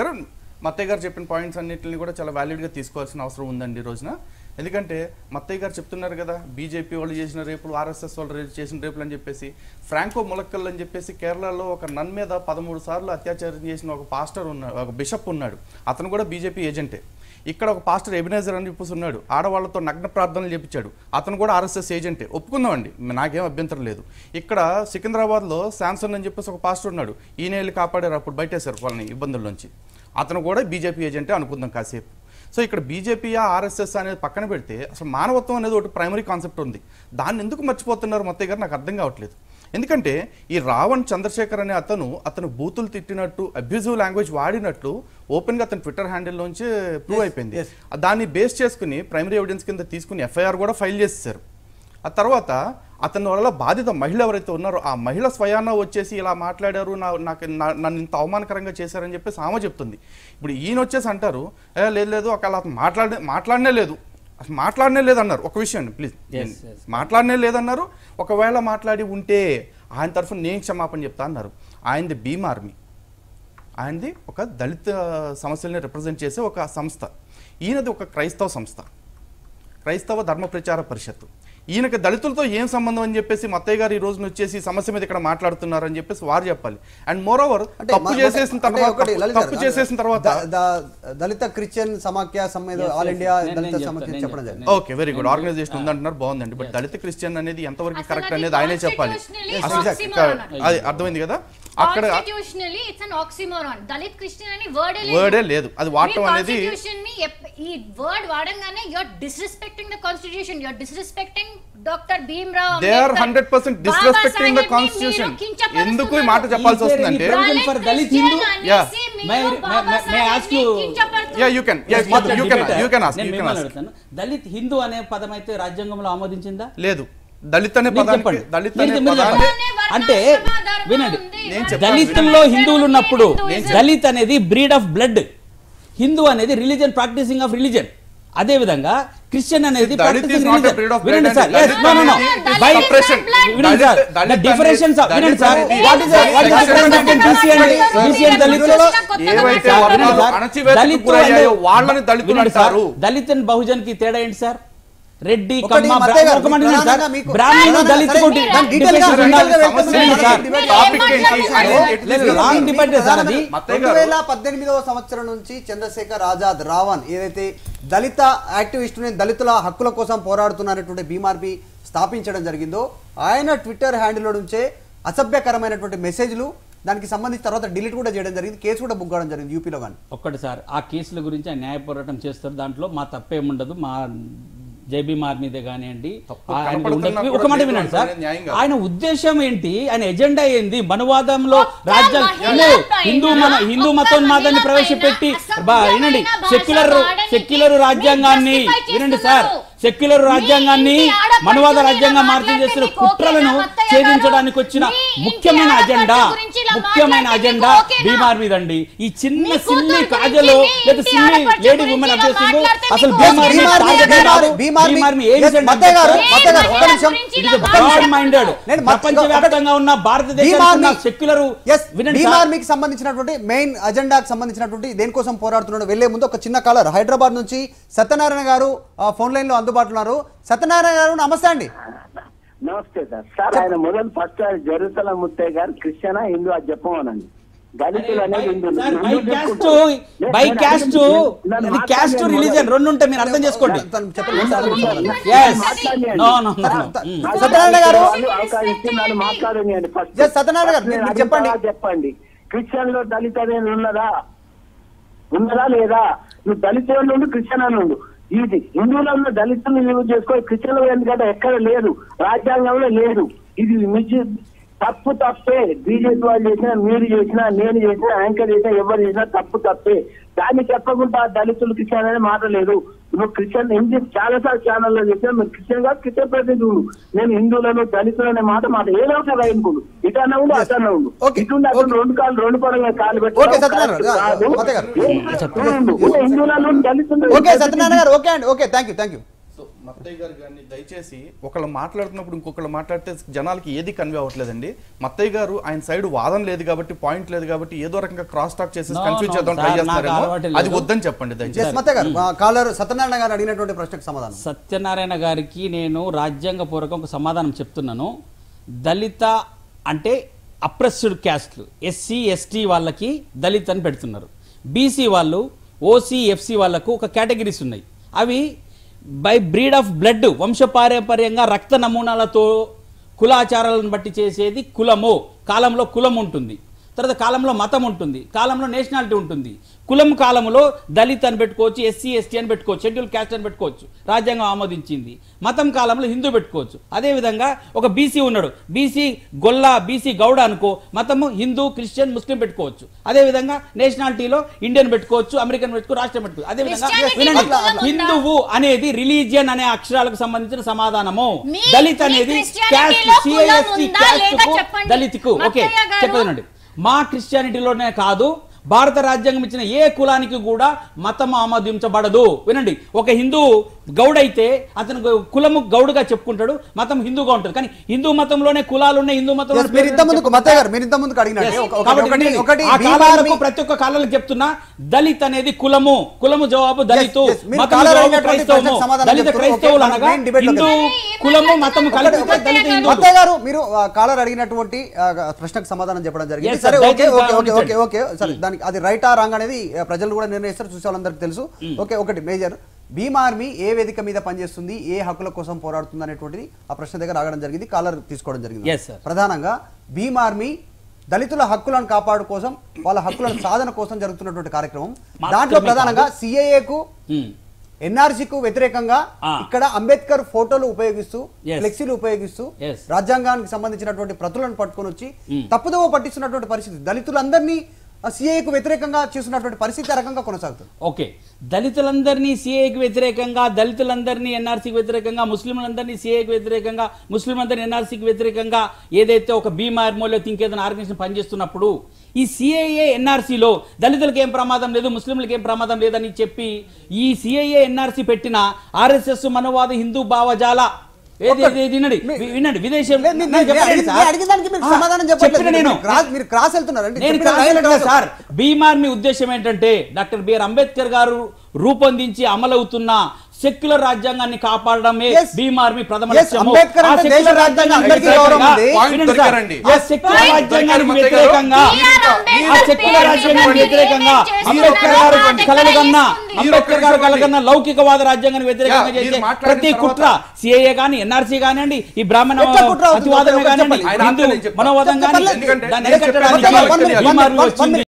గారు మత్తయ్య గారు చెప్పిన పాయింట్స్ అన్నిటిని కూడా చాలా వాలిడ్ గా తీసుకోవాల్సిన అవసరం ఉందండి ఈ రోజున। ఎందుకంటే మత్తయ్య గారు చెప్తున్నారు కదా బీజేపీ వాళ్ళు చేసిన రేపులు ఆర్ఎస్ఎస్ వాళ్ళు చేసిన రేపులు అని చెప్పేసి ఫ్రాంకో ములక్కల్ అని చెప్పేసి కేరళలో ఒక నన్ మీద 13 సార్లు అత్యాచారం చేసిన ఒక పాస్టర్ ఉన్నాడు, ఒక బిషప్ ఉన్నాడు, అతను కూడా బీజేపీ ఏజెంటే। ఇక్కడ ఒక పాస్టర్ ఎబినేజర్ అని చెప్పేసి ఉన్నాడు, ఆడవాళ్లతో నగ్న ప్రార్థనలు చేపించాడు, అతను కూడా ఆర్ఎస్ఎస్ ఏజెంటే, ఒప్పుకుందామండి, నాకేం అభ్యంతరం లేదు। ఇక్కడ సికింద్రాబాద్లో శాంసన్ అని చెప్పేసి ఒక పాస్టర్ ఉన్నాడు, ఈయనేళ్ళు కాపాడారు, అప్పుడు బయటేశారు వాళ్ళని ఇబ్బందుల నుంచి, అతను కూడా బీజేపీ ఏజెంటే అనుకుందాం కాసేపు। సో ఇక్కడ బీజేపీయా ఆర్ఎస్ఎస్ అనేది పక్కన పెడితే అసలు మానవత్వం అనేది ఒకటి ప్రైమరీ కాన్సెప్ట్ ఉంది, దాన్ని ఎందుకు మర్చిపోతున్నారు మత్తయ్య గారు నాకు అర్థం కావట్లేదు। ఎందుకంటే ఈ రావణ్ చంద్రశేఖర్ అనే అతను అతను బూతులు తిట్టినట్టు అబ్యూజివ్ లాంగ్వేజ్ వాడినట్లు ఓపెన్గా అతను ట్విట్టర్ హ్యాండిల్లోంచి ప్రూవ్ అయిపోయింది, దాన్ని బేస్ చేసుకుని ప్రైమరీ ఎవిడెన్స్ కింద తీసుకుని ఎఫ్ఐఆర్ కూడా ఫైల్ చేసేసారు। ఆ తర్వాత అతని వల్ల బాధిత మహిళ ఎవరైతే ఉన్నారో ఆ మహిళ స్వయాన వచ్చేసి ఇలా మాట్లాడారు, నాకు నన్ను ఇంత అవమానకరంగా చేశారని చెప్పేసి ఆమె చెప్తుంది। ఇప్పుడు ఈయన వచ్చేసి అంటారు లేదు లేదు ఒకవేళ అతను మాట్లాడనే లేదు అన్నారు, ఒక విషయాన్ని ప్లీజ్ మాట్లాడనే లేదన్నారు, ఒకవేళ మాట్లాడి ఉంటే ఆయన తరఫున నేను క్షమాపణ చెప్తా అన్నారు। ఆయనది BheemArmy, ఆయనది ఒక దళిత సమస్యల్ని రిప్రజెంట్ చేసే ఒక సంస్థ, ఈయనది ఒక క్రైస్తవ సంస్థ, క్రైస్తవ ధర్మ ప్రచార పరిషత్తు, ఈయనకి దళితులతో ఏం సంబంధం అని చెప్పేసి మత్తయ్య గారు ఈ రోజున వచ్చేసి సమస్య మీద ఇక్కడ మాట్లాడుతున్నారు అని చెప్పేసి వారు చెప్పాలి। అండ్ మోర్ ఓవర్ తప్పు చేసేసిన తర్వాత దళిత క్రిస్టియన్ సమాఖ్య ఆల్ ఇండియా దళిత సమాఖ్య చెప్పడం జరిగింది, ఓకే వెరీ గుడ్ ఆర్గనైజేషన్ ఉందంటున్నారు, బాగుందండి, బట్ దళిత క్రిస్టియన్ అనేది ఎంతవరకు కరెక్ట్ అనేది ఆయనే చెప్పాలి, అది అర్థమైంది కదా। అక్కడ వర్డే లేదు, అది వాడటం అనేది ఎందుకు ఈ మాట చెప్పాల్సి వస్తుందంటే దళిత్ హిందూ అనే పదం అయితే రాజ్యాంగంలో ఆమోదించిందా లేదు, దళిత్ అనే పదాన్ని అంటే వినండి, దళితుల్లో హిందువులు ఉన్నప్పుడు దళిత్ అనేది బ్రీడ్ ఆఫ్ బ్లడ్, హిందూ అనేది రిలీజన్ ప్రాక్టీసింగ్ ఆఫ్ రిలీజన్, అదే విధంగా క్రిస్టియన్ అనేది ప్రాక్టీసింగ్ రిలీజన్, వినండి సార్, బై ప్రెషన్ వినండి సార్, ద డిఫరెన్స్ ఆఫ్ వినండి sir, what is what is difference in Christian దళితులలో ఏవైతే వర్ణాలు అణచివేతకు గురయ్యాయో వాళ్ళని దళితులు అంటారు, దళిత్ అండ్ బహుజన్ కి తేడా ఏంటి సార్? రెడ్డి కమ్మ బ్రాహ్మణ దళిత సంవత్సరం నుంచి చంద్రశేఖర్ ఆజాద్ రావణ్ ఏదైతే దళిత యాక్టివిస్టుని దళితుల హక్కుల కోసం పోరాడుతున్నటువంటి BheemArmy స్థాపించడం జరిగిందో ఆయన ట్విట్టర్ హ్యాండిల్లో నుంచే అసభ్యకరమైనటువంటి మెసేజ్లు దానికి సంబంధించి తర్వాత డిలీట్ కూడా చేయడం జరిగింది, కేసు కూడా బుక్ కావడం జరిగింది యూపీలో. కానీ ఒక్కటిసారి ఆ కేసుల గురించి న్యాయ పోరాటం చేస్తారు, దాంట్లో మా తప్పేముండదు, మా BheemArmyదే కానివ్వండి, ఒక మాట వినండి సార్, ఆయన ఉద్దేశం ఏంటి, ఆయన ఎజెండా ఏంది, మనువాదంలో హిందూ మతోన్మాదాన్ని ప్రవేశపెట్టి వినండి సెక్యులర్ రాజ్యాంగాన్ని వినండి సార్, సెక్యులర్ రాజ్యాంగాన్ని మనువాద రాజ్యాంగం మార్పు చేసిన కుట్రలను ఛేదించడానికి వచ్చిన ముఖ్యమైన అజెండా BheemArmy దండి। ఈ చిన్న సిన్ని కాజలో లేదా సిన్ని లేడీ ఉమెన్ అభ్యర్థిందో అసలు BheemArmy ప్రపంచవ్యాప్తంగా ఉన్న భారతదేశంలో సెక్యులర్ BheemArmy కి సంబంధించినటువంటి మెయిన్ అజెండాకు సంబంధించినటువంటి దేనికోసం పోరాడుతున్నాడు వెళ్లే ముందు ఒక చిన్న కాలర్ హైదరాబాద్ నుంచి సత్యనారాయణ గారు ఫోన్ లైన్ లో అందుబాటులో ఉన్నారు। సత్యనారాయణ గారు నమస్తే అండి. నమస్తే సార్, సార్ ఆయన మొదలు ఫస్ట్ జెరూసలం ముత్తయ్య గారు క్రిస్టియనా హిందూ అది చెప్పమనండి, దళితులు అనేది హిందూ రిలీజన్ రెండు ఉంటాయి మీరు అర్థం చేసుకోండి। సత్యనారాయణ గారు మాట్లాడండి ఫస్ట్, సత్యనారాయణ గారు చెప్పండి క్రిస్టియన్ లో దళిత అనేది ఉన్నదా లేదా, నువ్వు దళితుల నుండి క్రిస్టియన్ అని ఉండు, ఇది హిందువులో ఉన్న దళితులను నిలువ చేసుకో క్రిస్టియన్లు, ఎందుకంటే ఎక్కడ లేదు రాజ్యాంగంలో లేదు, ఇది తప్పే బీజేపీ వాళ్ళు చేసినా మీరు చేసినా నేను చేసినా యాంకర్ చేసినా ఎవరు చేసినా తప్పే, దాన్ని చెప్పకుండా దళితులు క్రిస్టియన్ అనే మాట లేదు, నువ్వు క్రిస్టియన్ హిందీ చాలాసార్లు ఛానల్లో చేసినా మీరు క్రిస్టియన్ కాదు క్రిస్టియన్ ప్రతినిధులు, నేను హిందువులను దళితులు అనే మాట ఏదైనా రాయనుకోడు, ఇటన్నా ఉండు అటన్నా ఉండు, ఇటుండి అతను రెండు పడవ కాలు పెట్టుకోడు, హిందువులను దళితులు మత్తయ్య గారు గాని దయచేసి ఒకళ్ళు మాట్లాడుతున్నప్పుడు ఇంకొకళ్ళు మాట్లాడితే జనాలకి ఏది కన్వే అవ్వట్లేదండి. మత్తయ్య గారు ఆయన సైడ్ వాదన లేదు కాబట్టి పాయింట్ లేదు కాబట్టి ఏదో రకంగా క్రాస్ టాక్ చేసి కన్ఫ్యూజ్ చేద్దాం ట్రై చేస్తారేమో, అది వద్దని చెప్పండి దయచేసి. మత్తయ్య గారు కాలర్ సత్యనారాయణ గారు అడిగినటువంటి ప్రశ్నకు సమాధానం. సత్యనారాయణ గారికి నేను రాజ్యాంగపూర్వక ఒక సమాధానం చెప్తున్నాను. దళిత అంటే అప్రెస్డ్ క్యాస్ట్లు ఎస్సీ ఎస్టీ వాళ్ళకి దళిత్ అని పెడుతున్నారు, బీసీ వాళ్ళు ఓసీ ఎఫ్సీ వాళ్ళకు ఒక కేటగిరీస్ ఉన్నాయి. అవి బై బ్రీడ్ ఆఫ్ బ్లడ్ వంశపారంపర్యంగా రక్త నమూనాలతో కులాచారాలను బట్టి చేసేది కులము. కాలంలో కులం ఉంటుంది, తర్వాత కాలంలో మతం ఉంటుంది, కాలంలో నేషనాలిటీ ఉంటుంది. కులం కాలంలో దళిత్ అని పెట్టుకోవచ్చు, ఎస్సీ ఎస్టీ అని పెట్టుకోవచ్చు, షెడ్యూల్ క్యాస్ట్ అని పెట్టుకోవచ్చు, రాజ్యాంగం ఆమోదించింది. మతం కాలంలో హిందూ పెట్టుకోవచ్చు. అదేవిధంగా ఒక బీసీ ఉన్నాడు, బీసీ గొల్ల బీసీ గౌడ అనుకో, మతము హిందూ క్రిస్టియన్ ముస్లిం పెట్టుకోవచ్చు. అదేవిధంగా నేషనాలిటీలో ఇండియన్ పెట్టుకోవచ్చు, అమెరికన్ పెట్టుకోవచ్చు, రాష్ట్రం పెట్టుకోవచ్చు. అదేవిధంగా హిందువు అనేది రిలీజియన్ అనే అక్షరాలకు సంబంధించిన సమాధానము, దళిత్ అనేది క్యాస్ట్ సిఐఎస్టీ క్యాస్ట్కు దళిత్కు. ఓకే చెప్పదండి, మా క్రిస్టియానిటీలోనే కాదు భారత రాజ్యాంగం ఇచ్చిన ఏ కులానికి కూడా మతం ఆమోదించబడదు. వినండి, ఒక హిందూ గౌడైతే అతను కులము గౌడుగా చెప్పుకుంటాడు, మతం హిందూగా ఉంటుంది. కానీ హిందూ మతంలోనే కులాలు ఉన్నాయి, హిందూ మతంలో ప్రతి ఒక్క కాలాలకు చెప్తున్నా దళిత్ అనేది కులము, కులము జవాబు దళితు, క్రైస్తవము. దళిత క్రైస్తవులు అనగా హిందూ కులము మతము కలిపితే దళిత హిందూ. మీరు కాలర్ అడిగినటువంటి ప్రశ్నకు సమాధానం చెప్పడం జరిగింది. దానికి అది రైట్ ఆ రాంగ్ అనేది ప్రజలు కూడా నిర్ణయిస్తారు, చూసే వాళ్ళందరికీ తెలుసు. ఓకే, ఒకటి మేజర్ భీమ్ ఆర్మీ ఏ వేదిక మీద పనిచేస్తుంది, ఏ హక్కుల కోసం పోరాడుతుంది అనేటువంటిది ఆ ప్రశ్న దగ్గర రాగడం జరిగింది, కాలర్ తీసుకోవడం జరిగింది. ప్రధానంగా భీమ్ ఆర్మీ దళితుల హక్కులను కాపాడు కోసం వాళ్ళ హక్కులను సాధన కోసం జరుగుతున్నటువంటి కార్యక్రమం. దాంట్లో ప్రధానంగా సిఏఏకు ఎన్ఆర్సీకు వ్యతిరేకంగా ఇక్కడ అంబేద్కర్ ఫోటోలు ఉపయోగిస్తూ ఫ్లెక్సీలు ఉపయోగిస్తూ రాజ్యాంగానికి సంబంధించినటువంటి ప్రతులను పట్టుకొని వచ్చి తప్పుదోవ పట్టిస్తున్నటువంటి పరిస్థితి, దళితులందరినీ సిఏకు వ్యతిరేకంగా చేస్తున్నటువంటి పరిస్థితి రకంగా కొనసాగుతుంది. ఓకే, దళితులందరినీ సిఏకి వ్యతిరేకంగా, దళితులందరినీ ఎన్ఆర్సీకి వ్యతిరేకంగా, ముస్లింలందరినీ సిఏకి వ్యతిరేకంగా, ముస్లింలందరినీ ఎన్ఆర్సీకి వ్యతిరేకంగా ఏదైతే ఒక భీమార్మీ లేకపోతే ఇంకేదైనా ఆర్గనైజేషన్ పనిచేస్తున్నప్పుడు ఈ సిఏఏ ఎన్ఆర్సీలో దళితులకు ఏం ప్రమాదం లేదు ముస్లింలకు ఏం ప్రమాదం లేదని చెప్పి ఈ సిఏఏ ఎన్ఆర్సీ పెట్టిన ఆర్ఎస్ఎస్ మనోవాద హిందూ భావజాల భీమార్మీ ఉద్దేశం ఏంటంటే డాక్టర్ బిఆర్ అంబేద్కర్ గారు రూపొందించి అమలవుతున్న సెక్యులర్ రాజ్యాంగాన్ని కాపాడడమే భీమార్మీ ప్రథమ లక్ష్యము. ఆ సెక్యులర్ రాజ్యాంగానికి వ్యతిరేకంగా అంబేద్కర్ గారు కలగన్న లౌకికవాద రాజ్యాంగాన్ని వ్యతిరేకంగా చేసే ప్రతి కుట్ర సిఏఏ కానీ ఎన్ఆర్సీ కానివ్వండి, ఈ బ్రాహ్మణ అతివాదమే కానివ్వండి, హిందూ మనోవాదం కానీ దాన్ని ఎరగట్టడానికి భీమార్మీ వచ్చింది.